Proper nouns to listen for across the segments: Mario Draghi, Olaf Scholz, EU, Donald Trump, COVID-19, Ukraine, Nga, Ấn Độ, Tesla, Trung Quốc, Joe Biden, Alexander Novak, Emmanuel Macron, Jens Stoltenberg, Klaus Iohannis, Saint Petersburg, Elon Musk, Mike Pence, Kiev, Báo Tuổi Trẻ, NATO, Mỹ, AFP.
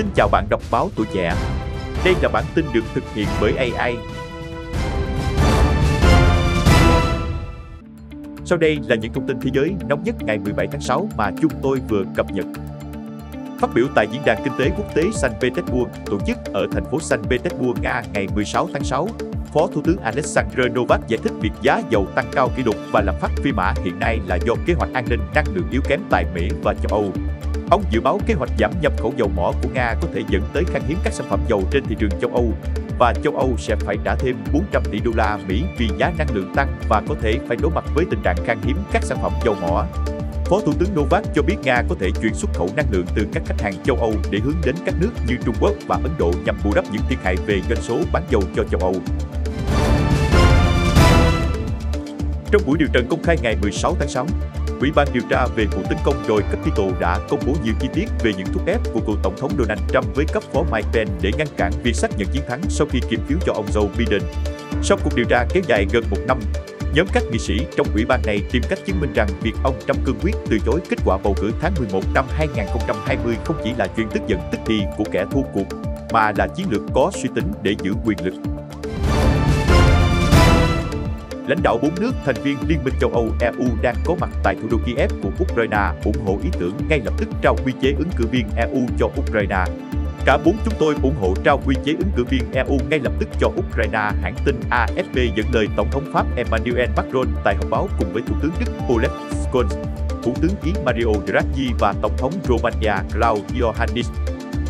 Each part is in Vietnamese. Xin chào bạn đọc báo Tuổi Trẻ. Đây là bản tin được thực hiện bởi AI. Sau đây là những thông tin thế giới nóng nhất ngày 17 tháng 6 mà chúng tôi vừa cập nhật. Phát biểu tại Diễn đàn Kinh tế Quốc tế Saint Petersburg tổ chức ở thành phố Saint Petersburg, Nga ngày 16 tháng 6, Phó Thủ tướng Alexander Novak giải thích việc giá dầu tăng cao kỷ lục và lạm phát phi mã hiện nay là do kế hoạch an ninh năng lượng yếu kém tại Mỹ và châu Âu. Ông dự báo kế hoạch giảm nhập khẩu dầu mỏ của Nga có thể dẫn tới khan hiếm các sản phẩm dầu trên thị trường châu Âu, và châu Âu sẽ phải trả thêm 400 tỷ đô la Mỹ vì giá năng lượng tăng và có thể phải đối mặt với tình trạng khan hiếm các sản phẩm dầu mỏ. Phó Thủ tướng Novak cho biết Nga có thể chuyển xuất khẩu năng lượng từ các khách hàng châu Âu để hướng đến các nước như Trung Quốc và Ấn Độ nhằm bù đắp những thiệt hại về doanh số bán dầu cho châu Âu. Trong buổi điều trần công khai ngày 16 tháng 6, Ủy ban điều tra về vụ tấn công đồi Capitol đã công bố nhiều chi tiết về những thúc ép của cựu Tổng thống Donald Trump với cấp phó Mike Pence để ngăn cản việc xác nhận chiến thắng sau khi kiểm phiếu cho ông Joe Biden. Sau cuộc điều tra kéo dài gần một năm, nhóm các nghị sĩ trong ủy ban này tìm cách chứng minh rằng việc ông Trump cương quyết từ chối kết quả bầu cử tháng 11 năm 2020 không chỉ là chuyện tức giận tức thì của kẻ thua cuộc, mà là chiến lược có suy tính để giữ quyền lực. Lãnh đạo 4 nước thành viên Liên minh châu Âu EU đang có mặt tại thủ đô Kiev của Ukraine ủng hộ ý tưởng ngay lập tức trao quy chế ứng cử viên EU cho Ukraine. Cả 4 chúng tôi ủng hộ trao quy chế ứng cử viên EU ngay lập tức cho Ukraine, hãng tin AFP dẫn lời Tổng thống Pháp Emmanuel Macron tại họp báo cùng với Thủ tướng Đức Olaf Scholz, Thủ tướng Ý Mario Draghi và Tổng thống Romania Klaus Iohannis.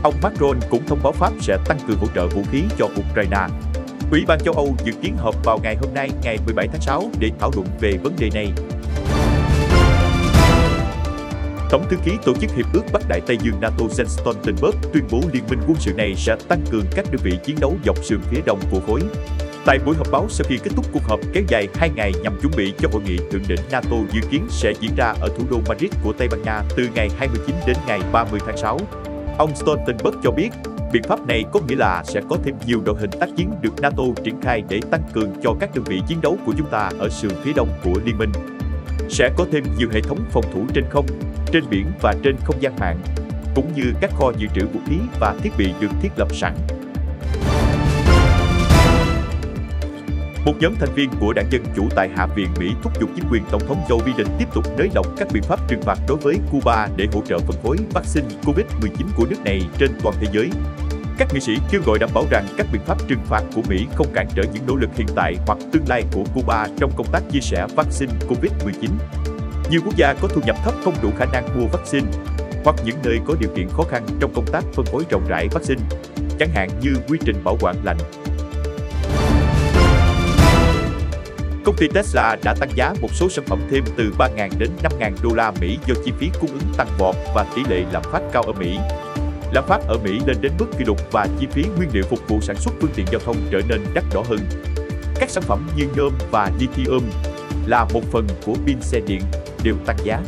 Ông Macron cũng thông báo Pháp sẽ tăng cường hỗ trợ vũ khí cho Ukraine. Ủy ban châu Âu dự kiến họp vào ngày hôm nay, ngày 17 tháng 6 để thảo luận về vấn đề này. Tổng thư ký Tổ chức Hiệp ước Bắc Đại Tây Dương NATO Jens Stoltenberg tuyên bố liên minh quân sự này sẽ tăng cường các đơn vị chiến đấu dọc sườn phía đông của khối. Tại buổi họp báo sau khi kết thúc cuộc họp kéo dài 2 ngày nhằm chuẩn bị cho hội nghị thượng đỉnh NATO dự kiến sẽ diễn ra ở thủ đô Madrid của Tây Ban Nha từ ngày 29 đến ngày 30 tháng 6. Ông Stoltenberg cho biết, biện pháp này có nghĩa là sẽ có thêm nhiều đội hình tác chiến được NATO triển khai để tăng cường cho các đơn vị chiến đấu của chúng ta ở sườn phía đông của liên minh. Sẽ có thêm nhiều hệ thống phòng thủ trên không, trên biển và trên không gian mạng, cũng như các kho dự trữ vũ khí và thiết bị được thiết lập sẵn. Một nhóm thành viên của đảng Dân Chủ tại Hạ viện Mỹ thúc giục chính quyền Tổng thống Joe Biden tiếp tục nới lỏng các biện pháp trừng phạt đối với Cuba để hỗ trợ phân phối vaccine COVID-19 của nước này trên toàn thế giới. Các nghị sĩ kêu gọi đảm bảo rằng các biện pháp trừng phạt của Mỹ không cản trở những nỗ lực hiện tại hoặc tương lai của Cuba trong công tác chia sẻ vaccine COVID-19. Nhiều quốc gia có thu nhập thấp không đủ khả năng mua vaccine, hoặc những nơi có điều kiện khó khăn trong công tác phân phối rộng rãi vaccine, chẳng hạn như quy trình bảo quản lạnh. Công ty Tesla đã tăng giá một số sản phẩm thêm từ 3.000 đến 5.000 đô la Mỹ do chi phí cung ứng tăng vọt và tỷ lệ lạm phát cao ở Mỹ. Lạm phát ở Mỹ lên đến mức kỷ lục và chi phí nguyên liệu phục vụ sản xuất phương tiện giao thông trở nên đắt đỏ hơn. Các sản phẩm như nhôm và lithium là một phần của pin xe điện đều tăng giá.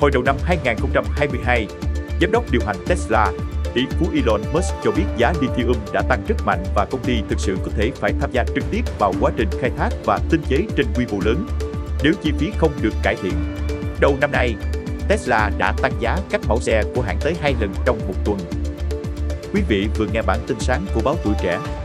Hồi đầu năm 2022, giám đốc điều hành Tesla, tỷ phú Elon Musk cho biết giá lithium đã tăng rất mạnh và công ty thực sự có thể phải tham gia trực tiếp vào quá trình khai thác và tinh chế trên quy mô lớn nếu chi phí không được cải thiện. Đầu năm nay, Tesla đã tăng giá các mẫu xe của hãng tới 2 lần trong một tuần. Quý vị vừa nghe bản tin sáng của báo Tuổi Trẻ.